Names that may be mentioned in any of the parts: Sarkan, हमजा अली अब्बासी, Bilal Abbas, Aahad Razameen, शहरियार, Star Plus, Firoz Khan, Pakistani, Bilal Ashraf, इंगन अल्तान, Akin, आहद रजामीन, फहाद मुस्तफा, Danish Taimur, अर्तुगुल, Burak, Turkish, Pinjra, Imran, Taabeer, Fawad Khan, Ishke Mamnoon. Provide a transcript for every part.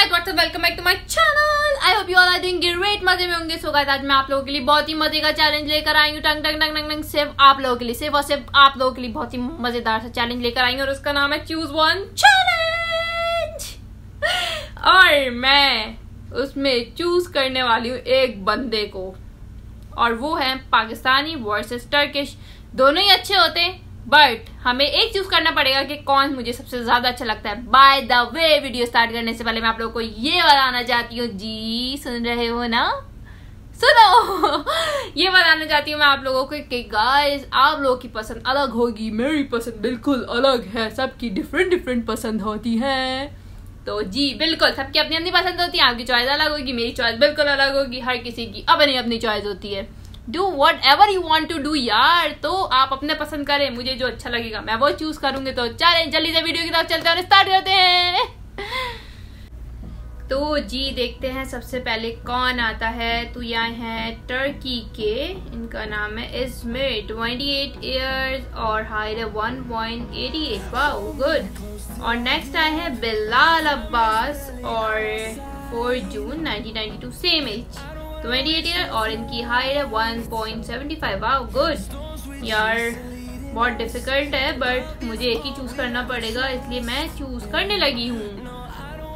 guys, what's up? Welcome back to my channel. I hope you all are doing great. मजे में होंगे। So guys, आज मैं आप लोगों के लिए बहुत ही मजे का चैलेंज लेकर आई हूँ। टंग टंग टंग टंग टंग, सिर्फ आप लोगों के लिए, सिर्फ और सिर्फ आप लोगों के लिए बहुत ही मजेदार सा चैलेंज लेकर आई हूँ और उसका नाम है चूज वन चैलेंज। और मैं उसमें चूज करने वाली हूँ एक बंदे को, और वो है पाकिस्तानी वर्सेस टर्किश। दोनों ही अच्छे होते हैं, बट हमें एक चूज करना पड़ेगा कि कौन मुझे सबसे ज्यादा अच्छा लगता है। By the way, video start करने से पहले मैं आप लोगों को ये बताना चाहती हूँ, जी सुन रहे हो ना, सुनो ये बताना चाहती हूँ मैं आप लोगों को कि गाइस, आप लोगों की पसंद अलग होगी, मेरी पसंद बिल्कुल अलग है। सबकी डिफरेंट डिफरेंट पसंद होती है, तो जी बिल्कुल सबकी अपनी अपनी पसंद होती है। आपकी चॉइस अलग होगी, मेरी चॉइस बिल्कुल अलग होगी, हर किसी की अपनी अपनी चॉइस होती है। Do whatever you want to do यार, तो आप अपने पसंद करें, मुझे जो अच्छा लगेगा मैं वो चूज करूंगी। तो चलें जल्दी से वीडियो की तरफ चलते हैं और स्टार्ट करते हैं। तो जी देखते हैं सबसे पहले कौन आता है। तो यहाँ है टर्की के, इनका नाम है इसमें 28 ईयर्स और हाइट है 1.88। Wow good. और नेक्स्ट आए हैं बिलाल अब्बास और 4 जून 1992, सेम एज 28 ईयर और इनकी हाइट है 1.75। Wow good. यार बहुत डिफिकल्ट है, बट मुझे एक ही चूज करना पड़ेगा, इसलिए मैं चूज करने लगी हूँ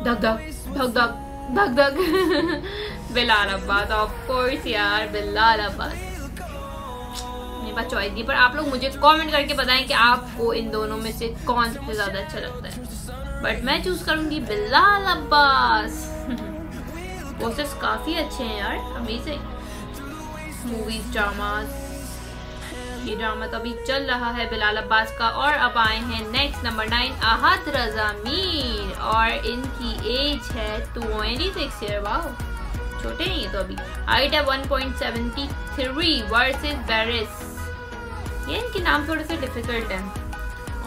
धक धक धक धक धक धक बिलाल अब्बास। ऑफ कोर्स यार बिलाल अब्बास, मेरे पास चॉइस नहीं। पर आप लोग मुझे कमेंट करके बताएं कि आपको इन दोनों में से कौन सबसे ज्यादा अच्छा लगता है, बट मैं चूज करूंगी बिलाल अब्बास। कोर्सेस काफी अच्छे हैं यार, अमेजिंग मूवीज, ड्रामाज। ये ड्रामा तो अभी चल रहा है बिलाल अब्बास का। और अब आए हैं नेक्स्ट नंबर 9 आहद रजामीन, और इनकी एज है 26 ईयर। वाओ छोटे हैं ये तो अभी। हाइट है 1.73 वर्सेस पेरिस। ये इनके नाम थोड़े से डिफिकल्ट हैं।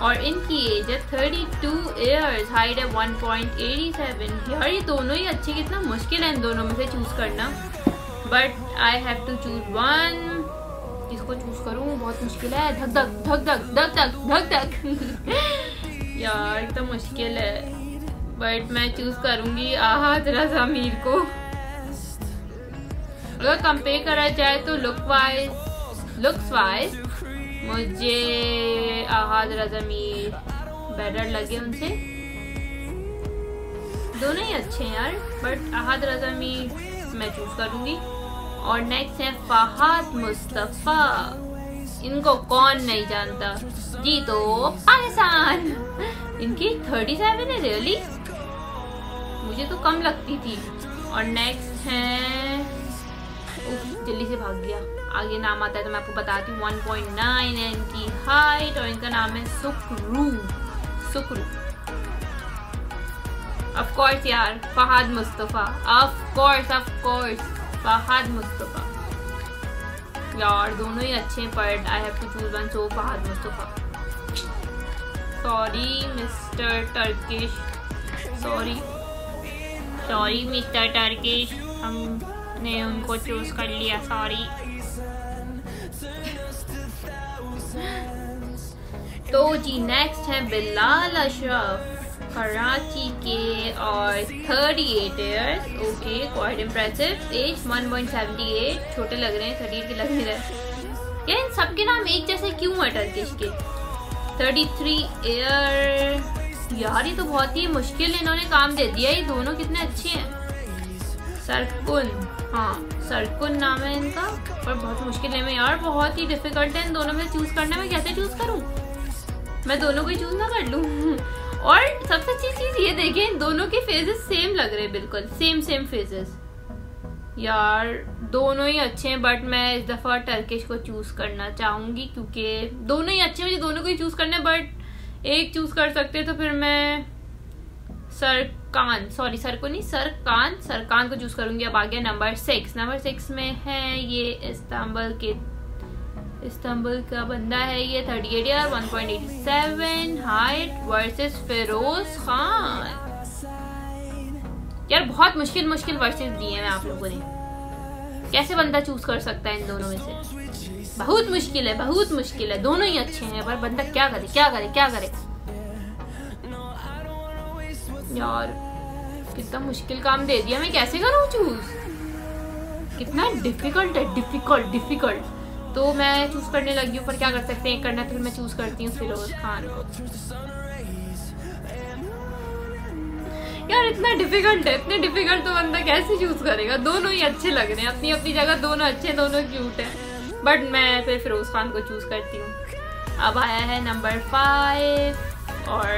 और इनकी एज है 32 ईयर्स, हाइट है 1.87। यार ये दोनों ही अच्छे, कितना मुश्किल है इन दोनों में से चूज करना, but I have to choose one. इसको चूज करूँ बहुत मुश्किल है। धक धक धक धक धक धक धक धक यार इतना मुश्किल है, बट मैं चूज करूँगी आहद रज़ामीन को। अगर कंपेयर करा जाए तो लुक्स वाइज मुझे आहाद रज़ामीन बेटर लगे। उनसे दोनों ही अच्छे हैं यार, बट आहाद रज़ामीन मैं चूज करूंगी। और नेक्स्ट है फहाद मुस्तफा, इनको कौन नहीं जानता जी, तो पाकिस्तान। इनकी 37 है, रियली मुझे तो कम लगती थी। और नेक्स्ट है, जल्दी से भाग गया, आगे नाम आता है तो मैं आपको बताती हूँ। 1.9 है इनकी हाइट और इनका नाम है सुकरू। ऑफ कोर्स यार फहाद मुस्तफा, ऑफ कोर्स फहाद मुस्तफा। यार दोनों ही अच्छे हैं, but I have to choose one, so फहाद मुस्तफा। Sorry mister Turkish, हमने उनको चूज कर लिया, सॉरी। तो जी नेक्स्ट है बिलाल अशरफ, कराची के और 38 years. Okay, quite impressive. Age 1.78, छोटे लग रहे हैं, 38 के लग नहीं रहे। यार सबके नाम एक जैसे क्यों है टर्किश के? 33 ईयर। यार ये तो बहुत ही मुश्किल इन्होंने काम दे दिया। ये दोनों कितने अच्छे हैं। सरकुन, हाँ सरकुन नाम है इनका, और बहुत मुश्किल है। मैं यार बहुत ही डिफिकल्ट है इन दोनों में चूज करना। मैं कैसे चूज करूँ, मैं दोनों को ही चूज ना कर लूँ। और सबसे अच्छी चीज ये देखिए, इन दोनों के फेजेस सेम लग रहे हैं, बिल्कुल सेम फेजेस। यार दोनों ही अच्छे हैं, बट मैं इस दफा टर्किश को चूज करना चाहूंगी, क्योंकि दोनों ही अच्छे हैं, मुझे दोनों को ही चूज करना है, बट एक चूज कर सकते हैं। तो फिर मैं सरकान को चूज करूंगी। अब आ गया नंबर 6। नंबर 6 में है, ये इस्तांबुल का बंदा है ये, 38 year 1.87 height versus Feroze Khan. यार बहुत मुश्किल वर्सेस दिए हैं आप लोगों ने, कैसे बंदा चूज कर सकता है इन दोनों में से? बहुत मुश्किल है। दोनों ही अच्छे हैं, पर बंदा क्या करे। यार कितना मुश्किल काम दे दिया, मैं कैसे करूँ चूज, कितना डिफिकल्ट है, डिफिकल्ट डिफिकल्ट। तो मैं चूज करने लगी हूँ पर क्या कर सकते हैं, करना तो फिर मैं चूज करती हूँ फिरोज खान को। यार इतना डिफिकल्ट है, इतने डिफिकल्ट तो बंदा कैसे चूज करेगा, दोनों ही अच्छे लग रहे हैं अपनी अपनी जगह, दोनों अच्छे दोनों क्यूट है, बट मैं फिर फिरोज खान को चूज करती हूँ। अब आया है नंबर 5 और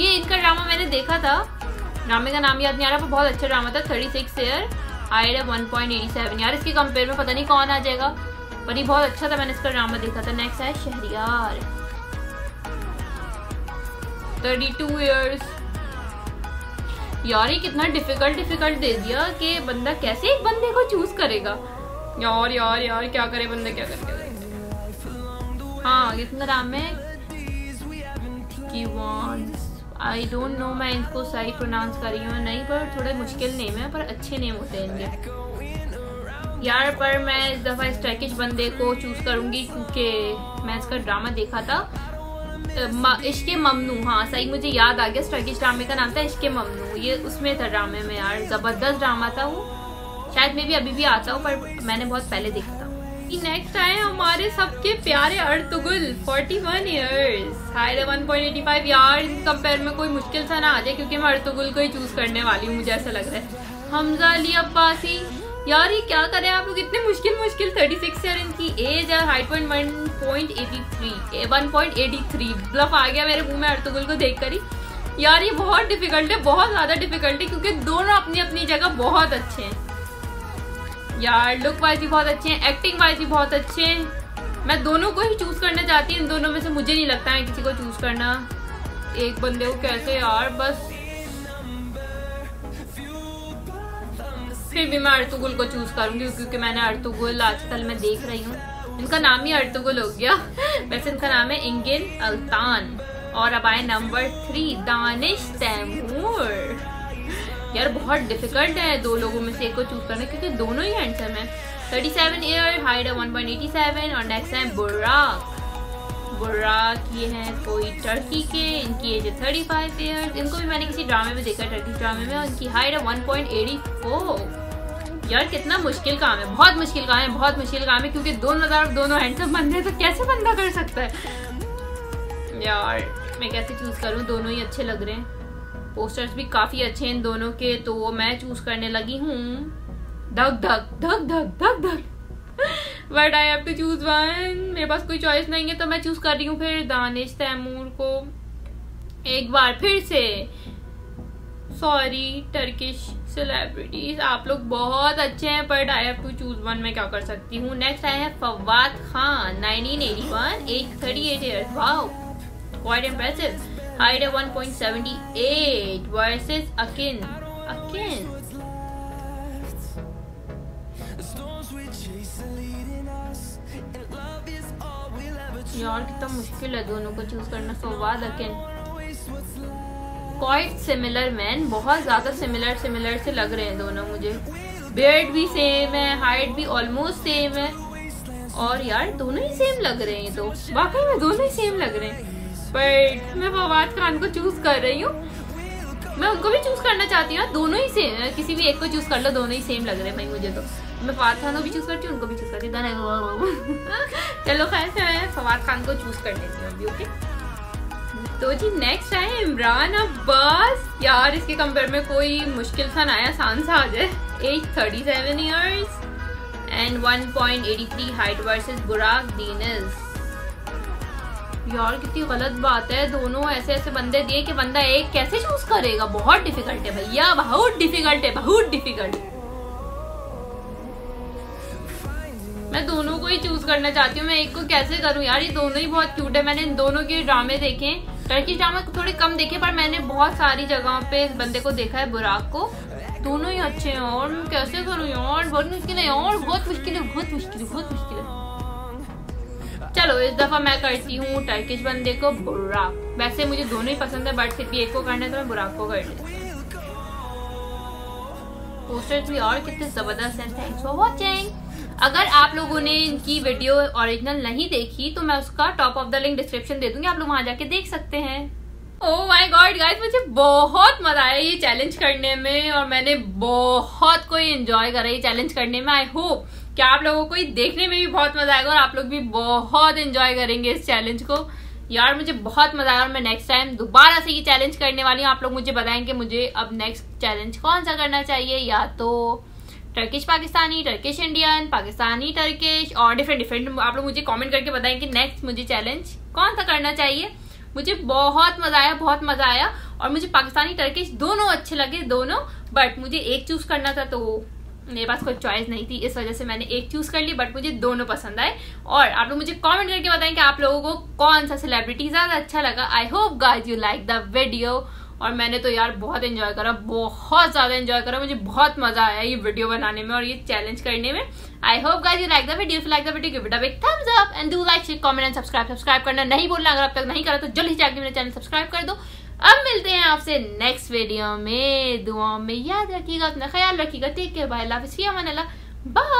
ये इनका ड्रामा मैंने देखा था, ड्रामे का नाम याद नहीं आ रहा पर बहुत अच्छा ड्रामा था। 36 ईयर आई डे 1.87, यार इसके कंपेयर में पता नहीं कौन आ जाएगा, पर ये बहुत अच्छा था, मैंने इसका ड्रामा देखा था। नेक्स्ट है शहरियार 32 ईयर्स। यार ये कितना डिफिकल्ट दे दिया कि बंदा कैसे एक बंदे को चूज करेगा। यार यार यार क्या करे बंदा, क्या करे। हाँ कितना ड्रामा है, आई डोंट नो, मैं इनको सही प्रोनाउंस कर रही हूँ नहीं, पर थोड़े मुश्किल नेम है, पर अच्छे नेम होते हैं इनके। यार पर मैं इस दफ़ा इस टर्किश बंदे को चूज़ करूँगी क्योंकि मैं इसका ड्रामा देखा था, इश्के ममनू। हाँ सही मुझे याद आ गया, टर्किश ड्रामे का नाम था इश्के ममनू, ये उसमें था ड्रामे में। यार ज़बरदस्त ड्रामा था वो, शायद मैं भी अभी भी आता हूँ पर मैंने बहुत पहले देखा था। नेक्स्ट आए हमारे सबके प्यारे अर्तुगुल 41 इयर्स, हाई 1.85। यार इस कंपेयर में कोई मुश्किल सा ना आ जाए क्योंकि मैं अर्तुगुल को ही चूज करने वाली हूँ, मुझे ऐसा लग रहा है। हमजा अली अब्बासी, यार ये क्या करें आप लोग, इतने मुश्किल 36 ईयर इनकी एज है, हाइट 1.83। ब्लफ आ गया मेरे मुँह में अर्तुगुल को देख कर ही। यार ये बहुत डिफिकल्ट है, बहुत ज़्यादा डिफिकल्ट है क्योंकि दोनों अपनी अपनी जगह बहुत अच्छे हैं। यार लुक वाइज भी बहुत अच्छे हैं, एक्टिंग वाइज भी बहुत अच्छे हैं, मैं दोनों को ही चूज़ करना चाहती हूँ। इन दोनों में से मुझे नहीं लगता है किसी को चूज़ करना, एक बंदे को कैसे। यार बस फिर भी मैं अर्तुगुल को चूज़ करूँगी क्योंकि मैंने अर्तुगुल आजकल मैं देख रही हूँ, इनका नाम ही अर्तुगुल हो गया। वैसे इनका नाम है इंगन अल्तान। और अब आए नंबर 3 दानिश तैमूर। यार बहुत डिफिकल्ट है दो लोगों में से एक को चूज करना क्योंकि दोनों ही हैंडसम हैं। 37 ईयर हाइट 1.87। और नेक्स्ट है बुराक, ये हैं कोई टर्की के, इनकी एज है 35 ईयर्स। इनको भी मैंने किसी ड्रामे में देखा, टर्की ड्रामे में, और इनकी हाइट है 1.84। यार कितना मुश्किल काम है, बहुत मुश्किल काम है, बहुत मुश्किल काम है क्योंकि दोनों हैंडसम बंदे हैं तो कैसे बंदा कर सकता है। यार मैं कैसे चूज करूँ, दोनों ही अच्छे लग रहे हैं, पोस्टर्स भी काफ़ी अच्छे हैं इन दोनों के, तो वो मैं चूज़ करने लगी हूँ धक धक। But I have to choose one, मेरे पास कोई चॉइस नहीं है तो मैं चूज़ कर रही हूँ फिर दानिश तैमूर को एक बार फिर से। सॉरी टर्किश सेलिब्रिटीज, आप लोग बहुत अच्छे हैं but I have to choose one, मैं क्या कर सकती हूँ। नेक्स्ट आए हैं Fawad Khan 1981, age 38 years. Wow quite impressive, height है 1.78 वर्सेस अकिन। यार कितना मुश्किल है दोनों को चूज करना। Fawad Akin quite similar man, बहुत ज्यादा सिमिलर से लग रहे हैं दोनों मुझे, बियर्ड भी सेम है, हाइट भी ऑलमोस्ट सेम है, और यार दोनों ही सेम लग रहे हैं, तो वाकई में दोनों ही सेम लग रहे हैं। बट मैं फवाद खान को चूज़ कर रही हूँ, मैं उनको भी चूज़ करना चाहती हूँ, दोनों ही सेम, किसी भी एक को चूज़ कर लो, दोनों ही सेम लग रहे हैं भाई मुझे, तो मैं फवाद खान को भी चूज़ करती हूँ, उनको भी चूज़ करती हूँ। चलो खैर से मैं फवाद खान को चूज़ कर लेती हूँ अभी, ओके। तो जी नेक्स्ट आए इमरान अब्बास। यार इसके कंपेयर में कोई मुश्किल सा ना आया, आसान सा आ जाए। Age 37 years and 1.83 height versus Burak. यार कितनी गलत बात है, दोनों ऐसे बंदे दिए कि बंदा एक कैसे चूज करेगा, बहुत डिफिकल्ट है भैया, बहुत डिफिकल्ट। मैं दोनों को ही चूज करना चाहती हूँ, मैं एक को कैसे करूँ। यार ये दोनों ही बहुत क्यूट है, मैंने इन दोनों के ड्रामे देखे, टर्की ड्रामा थोड़े कम देखे पर मैंने बहुत सारी जगहों पे इस बंदे को देखा है बुराक को, दोनों ही अच्छे हैं। और मैं कैसे करूँ यार, बहुत मुश्किल है। चलो इस दफ़ा मैं करती हूँ टर्किश बंदे को बुराक। वैसे मुझे दोनों ही पसंद है बट फिर भी एक को करना है तो मैं बुराक को कर देती हूँ। पोस्टर्स भी और कितने ज़बरदस्त हैं। Thanks for watching. अगर आप लोगों ने इनकी वीडियो ओरिजिनल नहीं देखी तो मैं उसका top of the link description दे दूँगी, आप लोग वहाँ जाके देख सकते हैं। ओह माय गॉड गाइस, मुझे बहुत मजा आया ये चैलेंज करने में और मैंने बहुत कोई एंजॉय करा ये चैलेंज करने में। आई होप कि आप लोगों को ये देखने में भी बहुत मजा आएगा और आप लोग भी बहुत एंजॉय करेंगे इस चैलेंज को। यार मुझे बहुत मजा आया और मैं नेक्स्ट टाइम दोबारा से ये चैलेंज करने वाली हूँ। आप लोग मुझे बताएंगे मुझे अब नेक्स्ट चैलेंज कौन सा करना चाहिए, या तो Turkish Pakistani, Turkish Indian, Pakistani Turkish और डिफरेंट। आप लोग मुझे कॉमेंट करके बताएं कि नेक्स्ट मुझे चैलेंज कौन सा करना चाहिए। मुझे बहुत मजा आया और मुझे पाकिस्तानी टर्किश दोनों अच्छे लगे दोनों, बट मुझे एक चूज करना था तो मेरे पास कोई चॉइस नहीं थी, इस वजह से मैंने एक चूज कर ली, बट मुझे दोनों पसंद आए। और आप लोग मुझे कमेंट करके बताएं कि आप लोगों को कौन सा सेलिब्रिटी ज्यादा अच्छा लगा। I hope guys you like the video और मैंने तो यार बहुत एंजॉय करा, बहुत ज्यादा एंजॉय करा, मुझे बहुत मजा आया ये वीडियो बनाने में और ये चैलेंज करने में। I hope guys you like the video, like the video give it a big thumbs up and do like share comment and subscribe करना नहीं भूलना। अगर अब तक नहीं करा तो जल्दी जाके मेरा चैनल सब्सक्राइब कर दो। अब मिलते हैं आपसे नेक्स्ट वीडियो में, दुआओं में याद रखिएगा, अपना ख्याल रखिएगा, take care, bye, love, see you, अमान अल्लाह, बाय।